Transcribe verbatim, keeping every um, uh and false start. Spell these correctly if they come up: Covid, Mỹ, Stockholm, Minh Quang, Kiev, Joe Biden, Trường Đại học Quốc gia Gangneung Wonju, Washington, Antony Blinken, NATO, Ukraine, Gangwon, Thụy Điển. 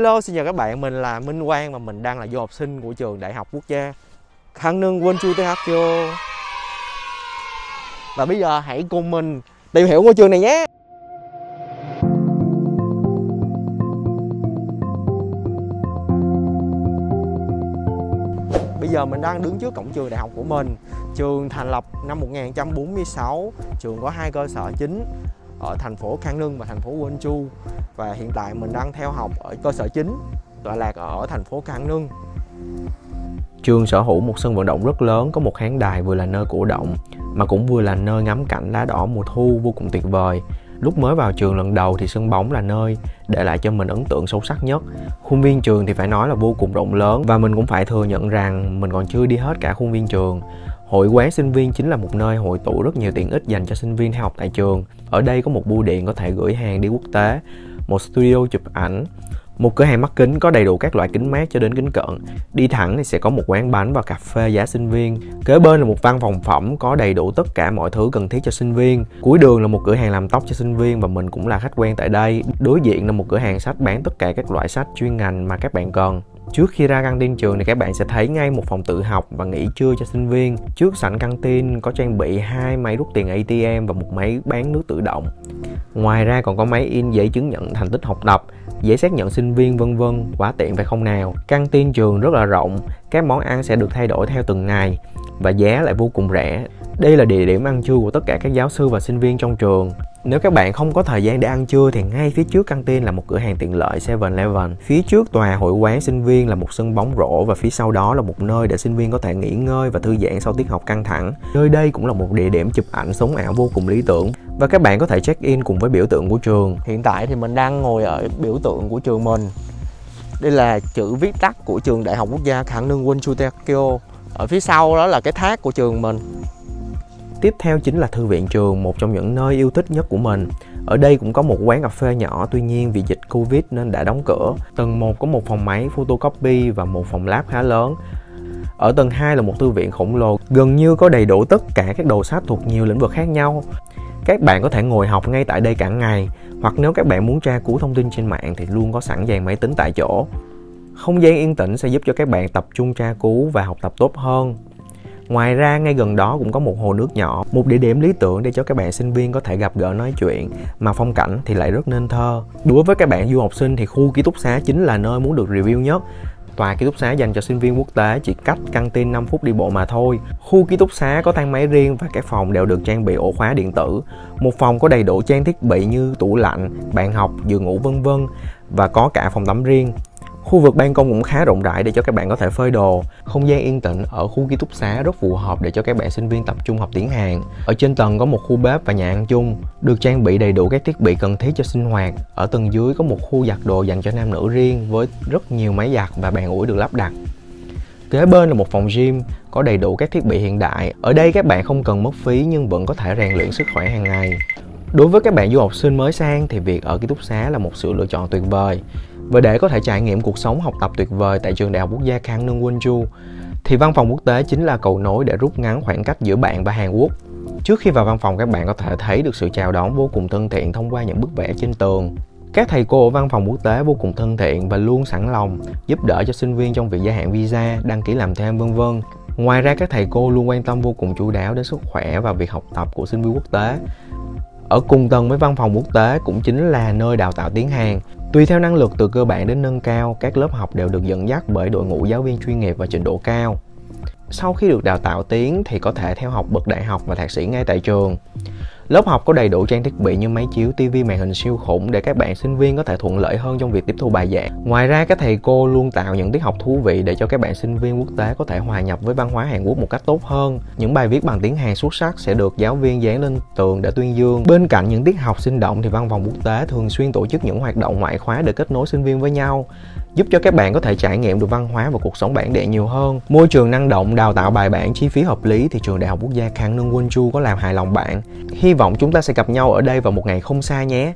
Hello, xin chào các bạn, mình là Minh Quang và mình đang là du học sinh của trường Đại học Quốc gia Gangneung Wonju. Và bây giờ hãy cùng mình tìm hiểu ngôi trường này nhé. Bây giờ mình đang đứng trước cổng trường đại học của mình. Trường thành lập năm một nghìn chín trăm bốn mươi sáu, trường có hai cơ sở chính ở thành phố Gangneung và thành phố Wonju. Và hiện tại mình đang theo học ở cơ sở chính tọa lạc ở thành phố Gangneung. Trường sở hữu một sân vận động rất lớn, có một khán đài vừa là nơi cổ động mà cũng vừa là nơi ngắm cảnh lá đỏ mùa thu vô cùng tuyệt vời. Lúc mới vào trường lần đầu thì sân bóng là nơi để lại cho mình ấn tượng sâu sắc nhất. Khuôn viên trường thì phải nói là vô cùng rộng lớn, và mình cũng phải thừa nhận rằng mình còn chưa đi hết cả khuôn viên trường. Hội quán sinh viên chính là một nơi hội tụ rất nhiều tiện ích dành cho sinh viên theo học tại trường. Ở đây có một bưu điện có thể gửi hàng đi quốc tế, một studio chụp ảnh, một cửa hàng mắt kính có đầy đủ các loại kính mát cho đến kính cận. Đi thẳng thì sẽ có một quán bánh và cà phê giá sinh viên. Kế bên là một văn phòng phẩm có đầy đủ tất cả mọi thứ cần thiết cho sinh viên. Cuối đường là một cửa hàng làm tóc cho sinh viên và mình cũng là khách quen tại đây. Đối diện là một cửa hàng sách bán tất cả các loại sách chuyên ngành mà các bạn cần. Trước khi ra căng tin trường thì các bạn sẽ thấy ngay một phòng tự học và nghỉ trưa cho sinh viên. Trước sảnh căng tin có trang bị hai máy rút tiền A T M và một máy bán nước tự động. Ngoài ra còn có máy in giấy chứng nhận thành tích học tập, giấy xác nhận sinh viên vân vân, quá tiện phải không nào. Căng tin trường rất là rộng, các món ăn sẽ được thay đổi theo từng ngày và giá lại vô cùng rẻ. Đây là địa điểm ăn trưa của tất cả các giáo sư và sinh viên trong trường. Nếu các bạn không có thời gian để ăn trưa thì ngay phía trước căng tin là một cửa hàng tiện lợi seven eleven. Phía trước tòa hội quán sinh viên là một sân bóng rổ và phía sau đó là một nơi để sinh viên có thể nghỉ ngơi và thư giãn sau tiết học căng thẳng. Nơi đây cũng là một địa điểm chụp ảnh sống ảo vô cùng lý tưởng. Và các bạn có thể check in cùng với biểu tượng của trường. Hiện tại thì mình đang ngồi ở biểu tượng của trường mình. Đây là chữ viết tắt của trường Đại học Quốc gia Gangneung Wonju. Ở phía sau đó là cái thác của trường mình. Tiếp theo chính là thư viện trường, một trong những nơi yêu thích nhất của mình. Ở đây cũng có một quán cà phê nhỏ, tuy nhiên vì dịch Covid nên đã đóng cửa. Tầng một có một phòng máy photocopy và một phòng lab khá lớn. Ở tầng hai là một thư viện khổng lồ, gần như có đầy đủ tất cả các đồ sách thuộc nhiều lĩnh vực khác nhau. Các bạn có thể ngồi học ngay tại đây cả ngày, hoặc nếu các bạn muốn tra cứu thông tin trên mạng thì luôn có sẵn dàn máy tính tại chỗ. Không gian yên tĩnh sẽ giúp cho các bạn tập trung tra cứu và học tập tốt hơn. Ngoài ra ngay gần đó cũng có một hồ nước nhỏ, một địa điểm lý tưởng để cho các bạn sinh viên có thể gặp gỡ nói chuyện, mà phong cảnh thì lại rất nên thơ. Đối với các bạn du học sinh thì khu ký túc xá chính là nơi muốn được review nhất. Tòa ký túc xá dành cho sinh viên quốc tế chỉ cách căng tin năm phút đi bộ mà thôi. Khu ký túc xá có thang máy riêng và các phòng đều được trang bị ổ khóa điện tử. Một phòng có đầy đủ trang thiết bị như tủ lạnh, bàn học, giường ngủ vân vân, và có cả phòng tắm riêng. Khu vực ban công cũng khá rộng rãi để cho các bạn có thể phơi đồ. Không gian yên tĩnh ở khu ký túc xá rất phù hợp để cho các bạn sinh viên tập trung học tiếng Hàn. Ở trên tầng có một khu bếp và nhà ăn chung, được trang bị đầy đủ các thiết bị cần thiết cho sinh hoạt. Ở tầng dưới có một khu giặt đồ dành cho nam nữ riêng với rất nhiều máy giặt và bàn ủi được lắp đặt. Kế bên là một phòng gym có đầy đủ các thiết bị hiện đại. Ở đây các bạn không cần mất phí nhưng vẫn có thể rèn luyện sức khỏe hàng ngày. Đối với các bạn du học sinh mới sang thì việc ở ký túc xá là một sự lựa chọn tuyệt vời. Và để có thể trải nghiệm cuộc sống học tập tuyệt vời tại trường Đại học Quốc gia Gangneung Wonju thì văn phòng quốc tế chính là cầu nối để rút ngắn khoảng cách giữa bạn và Hàn Quốc. Trước khi vào văn phòng các bạn có thể thấy được sự chào đón vô cùng thân thiện thông qua những bức vẽ trên tường. Các thầy cô ở văn phòng quốc tế vô cùng thân thiện và luôn sẵn lòng giúp đỡ cho sinh viên trong việc gia hạn visa, đăng ký làm thêm vân vân. Ngoài ra các thầy cô luôn quan tâm vô cùng chu đáo đến sức khỏe và việc học tập của sinh viên quốc tế. Ở cùng tầng với văn phòng quốc tế cũng chính là nơi đào tạo tiếng Hàn. Tùy theo năng lực từ cơ bản đến nâng cao, các lớp học đều được dẫn dắt bởi đội ngũ giáo viên chuyên nghiệp và trình độ cao. Sau khi được đào tạo tiếng thì có thể theo học bậc đại học và thạc sĩ ngay tại trường. Lớp học có đầy đủ trang thiết bị như máy chiếu, tivi, màn hình siêu khủng để các bạn sinh viên có thể thuận lợi hơn trong việc tiếp thu bài giảng. Ngoài ra các thầy cô luôn tạo những tiết học thú vị để cho các bạn sinh viên quốc tế có thể hòa nhập với văn hóa Hàn Quốc một cách tốt hơn. Những bài viết bằng tiếng Hàn xuất sắc sẽ được giáo viên dán lên tường để tuyên dương. Bên cạnh những tiết học sinh động thì văn phòng quốc tế thường xuyên tổ chức những hoạt động ngoại khóa để kết nối sinh viên với nhau, giúp cho các bạn có thể trải nghiệm được văn hóa và cuộc sống bản địa nhiều hơn. Môi trường năng động, đào tạo bài bản, chi phí hợp lý thì trường Đại học Quốc gia Gangneung Wonju có làm hài lòng bạn. Hy vọng chúng ta sẽ gặp nhau ở đây vào một ngày không xa nhé.